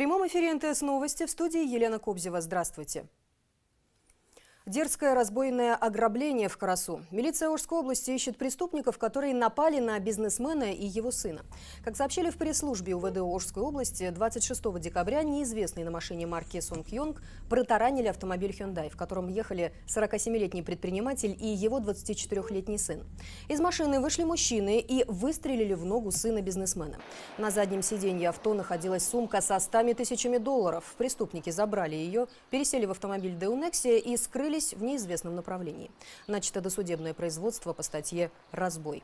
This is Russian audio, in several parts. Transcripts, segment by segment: прямом эфире НТС новости, в студии Елена Кобзева. Здравствуйте. Дерзкое разбойное ограбление в Карасу. Милиция Ошской области ищет преступников, которые напали на бизнесмена и его сына. Как сообщили в пресс-службе УВД Ошской области, 26 декабря неизвестные на машине марки «Сонг-Йонг» протаранили автомобиль Hyundai, в котором ехали 47-летний предприниматель и его 24-летний сын. Из машины вышли мужчины и выстрелили в ногу сына бизнесмена. На заднем сиденье авто находилась сумка со 100 000 долларов. Преступники забрали ее, пересели в автомобиль «Де Юнексия» и скрылись в неизвестном направлении. Начато досудебное производство по статье «Разбой».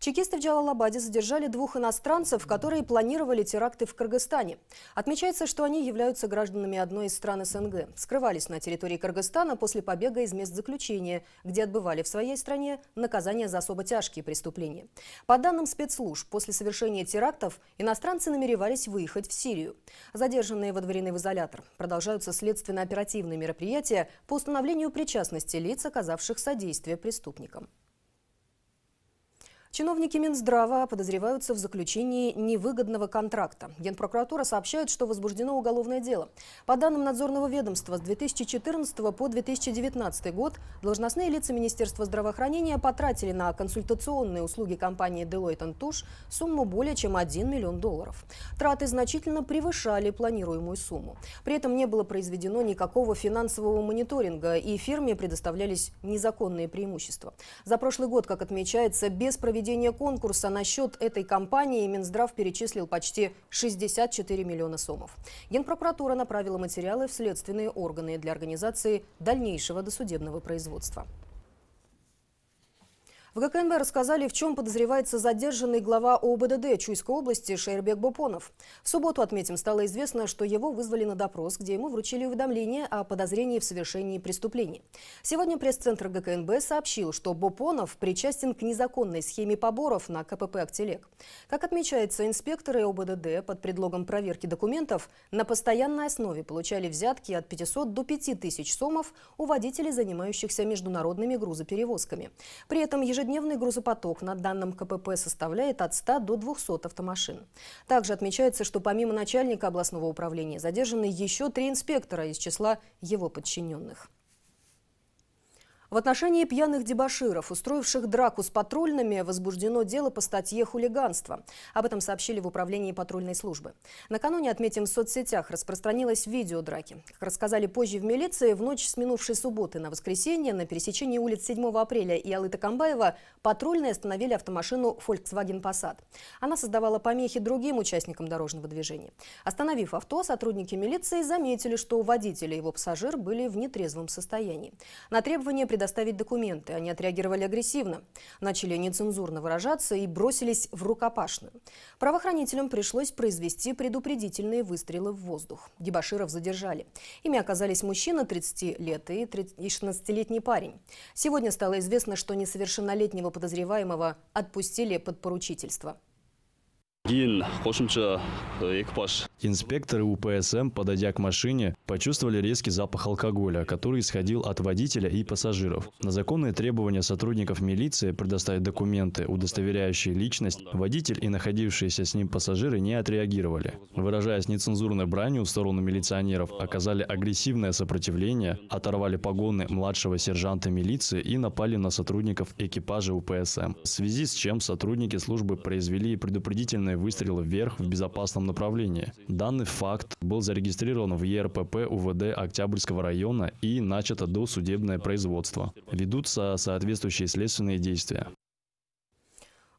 Чекисты в Джалалабаде задержали двух иностранцев, которые планировали теракты в Кыргызстане. Отмечается, что они являются гражданами одной из стран СНГ. Скрывались на территории Кыргызстана после побега из мест заключения, где отбывали в своей стране наказание за особо тяжкие преступления. По данным спецслужб, после совершения терактов иностранцы намеревались выехать в Сирию. Задержанные водворены в изолятор. Продолжаются следственно-оперативные мероприятия по установлению причастности лиц, оказавших содействие преступникам. Чиновники Минздрава подозреваются в заключении невыгодного контракта. Генпрокуратура сообщает, что возбуждено уголовное дело. По данным надзорного ведомства, с 2014 по 2019 год должностные лица Министерства здравоохранения потратили на консультационные услуги компании Deloitte & Touche сумму более чем 1 миллион долларов. Траты значительно превышали планируемую сумму. При этом не было произведено никакого финансового мониторинга, и фирме предоставлялись незаконные преимущества. За прошлый год, как отмечается, без проведения конкурса на счет этой компании Минздрав перечислил почти 64 миллиона сомов. Генпрокуратура направила материалы в следственные органы для организации дальнейшего досудебного производства. В ГКНБ рассказали, в чем подозревается задержанный глава ОБДД Чуйской области Шербек Бопонов. В субботу, отметим, стало известно, что его вызвали на допрос, где ему вручили уведомление о подозрении в совершении преступлений. Сегодня пресс-центр ГКНБ сообщил, что Бопонов причастен к незаконной схеме поборов на КПП «Актелек». Как отмечается, инспекторы ОБДД под предлогом проверки документов на постоянной основе получали взятки от 500 до 5000 сомов у водителей, занимающихся международными грузоперевозками. При этом ежедневный грузопоток на данном КПП составляет от 100 до 200 автомашин. Также отмечается, что помимо начальника областного управления задержаны еще 3 инспектора из числа его подчиненных. В отношении пьяных дебоширов, устроивших драку с патрульными, возбуждено дело по статье «Хулиганство». Об этом сообщили в управлении патрульной службы. Накануне, отметим, в соцсетях распространилось видео драки. Как рассказали позже в милиции, в ночь с минувшей субботы на воскресенье на пересечении улиц 7 апреля и Алыта-Камбаева патрульные остановили автомашину Volkswagen Passat. Она создавала помехи другим участникам дорожного движения. Остановив авто, сотрудники милиции заметили, что водитель и его пассажир были в нетрезвом состоянии. На требование предоставить документы они отреагировали агрессивно, начали нецензурно выражаться и бросились в рукопашную. Правоохранителям пришлось произвести предупредительные выстрелы в воздух. Дебоширов задержали. Ими оказались мужчина 30 лет и 16-летний парень. Сегодня стало известно, что несовершеннолетнего подозреваемого отпустили под поручительство. Инспекторы УПСМ, подойдя к машине, почувствовали резкий запах алкоголя, который исходил от водителя и пассажиров. На законные требования сотрудников милиции предоставить документы, удостоверяющие личность, водитель и находившиеся с ним пассажиры не отреагировали. Выражаясь нецензурной бранью в сторону милиционеров, оказали агрессивное сопротивление, оторвали погоны младшего сержанта милиции и напали на сотрудников экипажа УПСМ, в связи с чем сотрудники службы произвели предупредительные выстрелы вверх в безопасном направлении. Данный факт был зарегистрирован в ЕРПП УВД Октябрьского района и начато досудебное производство. Ведутся соответствующие следственные действия.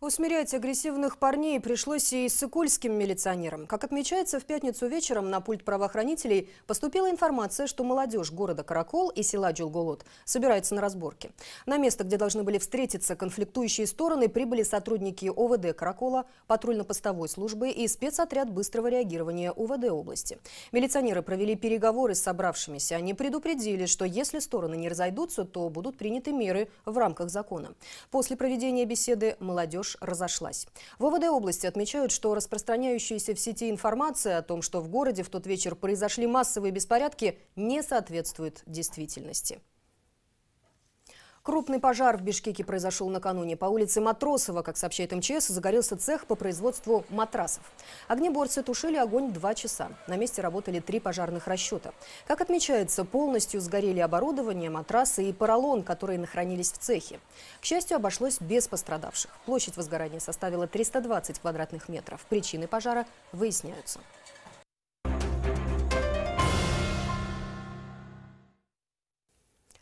Усмирять агрессивных парней пришлось и сыкульским милиционерам. Как отмечается, в пятницу вечером на пульт правоохранителей поступила информация, что молодежь города Каракол и села Джулголот собирается на разборки. На место, где должны были встретиться конфликтующие стороны, прибыли сотрудники ОВД Каракола, патрульно-постовой службы и спецотряд быстрого реагирования УВД области. Милиционеры провели переговоры с собравшимися. Они предупредили, что если стороны не разойдутся, то будут приняты меры в рамках закона. После проведения беседы молодежь разошлась. В ОВД области отмечают, что распространяющаяся в сети информация о том, что в городе в тот вечер произошли массовые беспорядки, не соответствует действительности. Крупный пожар в Бишкеке произошел накануне. По улице Матросова, как сообщает МЧС, загорелся цех по производству матрасов. Огнеборцы тушили огонь 2 часа. На месте работали 3 пожарных расчета. Как отмечается, полностью сгорели оборудование, матрасы и поролон, которые нахранились в цехе. К счастью, обошлось без пострадавших. Площадь возгорания составила 320 квадратных метров. Причины пожара выясняются.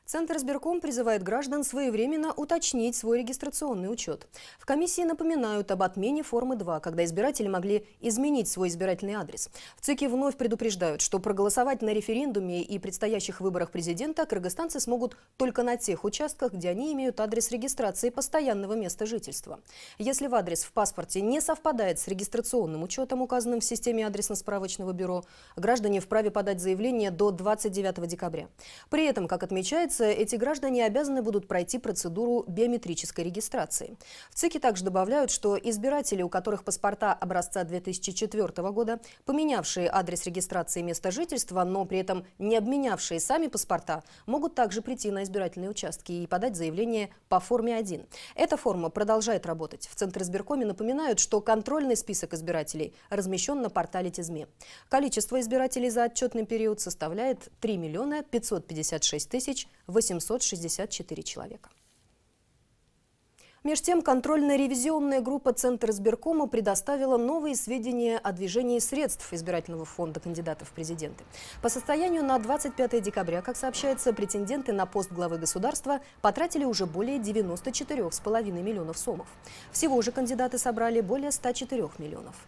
Центр избирком призывает граждан своевременно уточнить свой регистрационный учет. В комиссии напоминают об отмене формы 2, когда избиратели могли изменить свой избирательный адрес. В ЦИКе вновь предупреждают, что проголосовать на референдуме и предстоящих выборах президента кыргызстанцы смогут только на тех участках, где они имеют адрес регистрации постоянного места жительства. Если в адрес в паспорте не совпадает с регистрационным учетом, указанным в системе адресно-справочного бюро, граждане вправе подать заявление до 29 декабря. При этом, как отмечается, эти граждане обязаны будут пройти процедуру биометрической регистрации. В ЦИКе также добавляют, что избиратели, у которых паспорта образца 2004 года, поменявшие адрес регистрации места жительства, но при этом не обменявшие сами паспорта, могут также прийти на избирательные участки и подать заявление по форме 1. Эта форма продолжает работать. В Центризбиркоме напоминают, что контрольный список избирателей размещен на портале ТИЗМИ. Количество избирателей за отчетный период составляет 3 556 864 человека. Меж тем, контрольно-ревизионная группа Центризбиркома предоставила новые сведения о движении средств избирательного фонда кандидатов в президенты. По состоянию на 25 декабря, как сообщается, претенденты на пост главы государства потратили уже более 94,5 миллионов сомов. Всего же кандидаты собрали более 104 миллионов.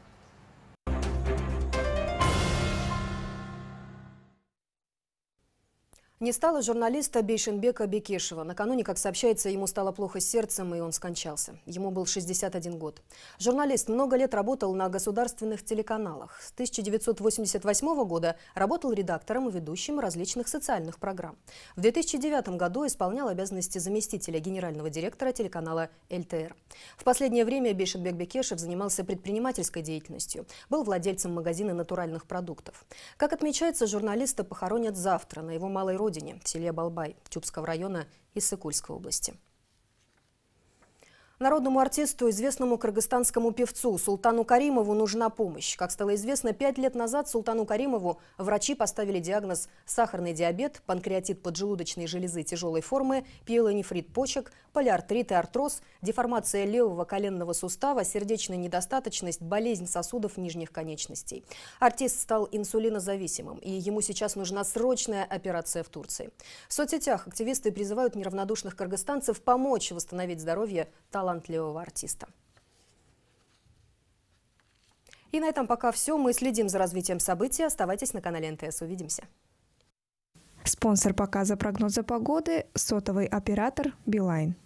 Не стало журналиста Бейшенбека Бекешева. Накануне, как сообщается, ему стало плохо с сердцем, и он скончался. Ему был 61 год. Журналист много лет работал на государственных телеканалах. С 1988 года работал редактором и ведущим различных социальных программ. В 2009 году исполнял обязанности заместителя генерального директора телеканала ЛТР. В последнее время Бейшенбек Бекешев занимался предпринимательской деятельностью. Был владельцем магазина натуральных продуктов. Как отмечается, журналиста похоронят завтра на его малой родине, в селе Балбай Тюбского района Иссыкульской области. Народному артисту, известному кыргызстанскому певцу Султану Каримову нужна помощь. Как стало известно, 5 лет назад Султану Каримову врачи поставили диагноз сахарный диабет, панкреатит поджелудочной железы тяжелой формы, пиелонефрит почек, полиартрит и артроз, деформация левого коленного сустава, сердечная недостаточность, болезнь сосудов нижних конечностей. Артист стал инсулинозависимым, и ему сейчас нужна срочная операция в Турции. В соцсетях активисты призывают неравнодушных кыргызстанцев помочь восстановить здоровье талантливого артиста. И на этом пока все. Мы следим за развитием событий. Оставайтесь на канале НТС. Увидимся. Спонсор показа прогноза погоды – сотовый оператор «Билайн».